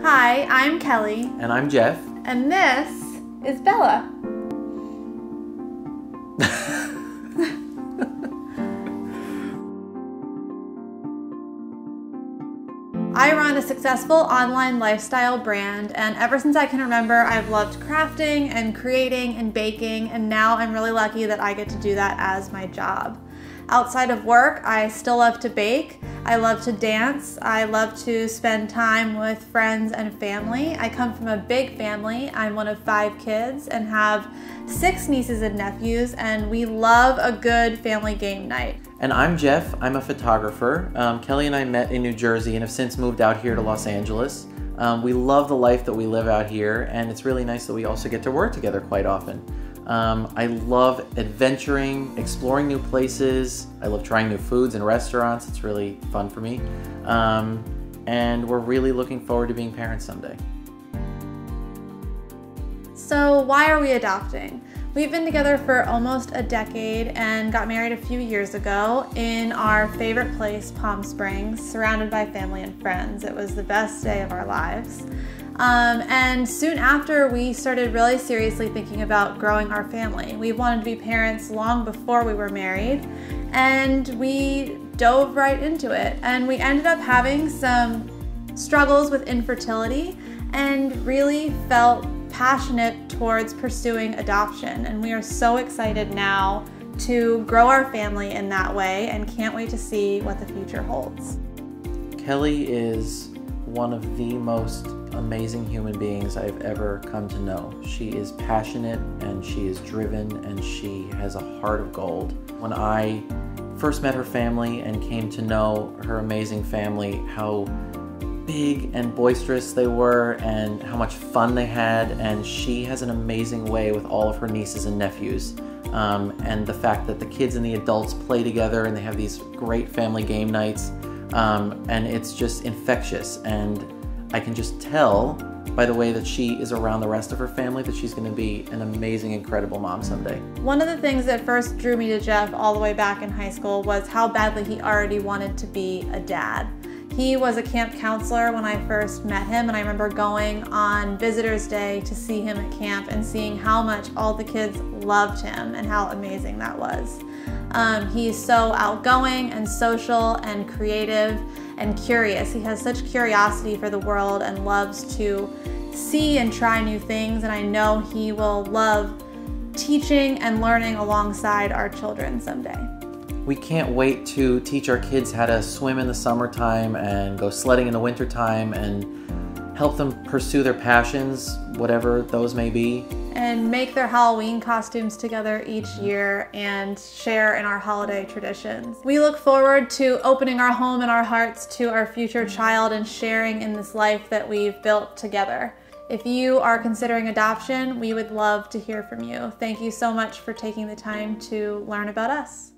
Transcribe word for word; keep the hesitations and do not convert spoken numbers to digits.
Hi, I'm Kelly. And I'm Jeff. And this is Bella. I run a successful online lifestyle brand, and ever since I can remember, I've loved crafting and creating and baking, and now I'm really lucky that I get to do that as my job. Outside of work, I still love to bake, I love to dance, I love to spend time with friends and family. I come from a big family. I'm one of five kids and have six nieces and nephews, and we love a good family game night. And I'm Jeff, I'm a photographer. Um, Kelly and I met in New Jersey and have since moved out here to Los Angeles. Um, we love the life that we live out here, and it's really nice that we also get to work together quite often. Um, I love adventuring, exploring new places. I love trying new foods and restaurants. It's really fun for me. Um, and we're really looking forward to being parents someday. So why are we adopting? We've been together for almost a decade and got married a few years ago in our favorite place, Palm Springs, surrounded by family and friends. It was the best day of our lives. Um, and soon after, we started really seriously thinking about growing our family. We wanted to be parents long before we were married, and we dove right into it. And we ended up having some struggles with infertility and really felt passionate towards pursuing adoption. And we are so excited now to grow our family in that way and can't wait to see what the future holds. Kelly is one of the most amazing human beings I've ever come to know. She is passionate and she is driven and she has a heart of gold. When I first met her family and came to know her amazing family, how big and boisterous they were and how much fun they had, and she has an amazing way with all of her nieces and nephews. Um, and the fact that the kids and the adults play together and they have these great family game nights, um, and it's just infectious, and I can just tell by the way that she is around the rest of her family that she's going to be an amazing, incredible mom someday. One of the things that first drew me to Jeff all the way back in high school was how badly he already wanted to be a dad. He was a camp counselor when I first met him, and I remember going on Visitor's Day to see him at camp and seeing how much all the kids loved him and how amazing that was. Um, he's so outgoing and social and creative and curious. He has such curiosity for the world and loves to see and try new things, and I know he will love teaching and learning alongside our children someday. We can't wait to teach our kids how to swim in the summertime and go sledding in the wintertime and help them pursue their passions, whatever those may be. And make their Halloween costumes together each year and share in our holiday traditions. We look forward to opening our home and our hearts to our future child and sharing in this life that we've built together. If you are considering adoption, we would love to hear from you. Thank you so much for taking the time to learn about us.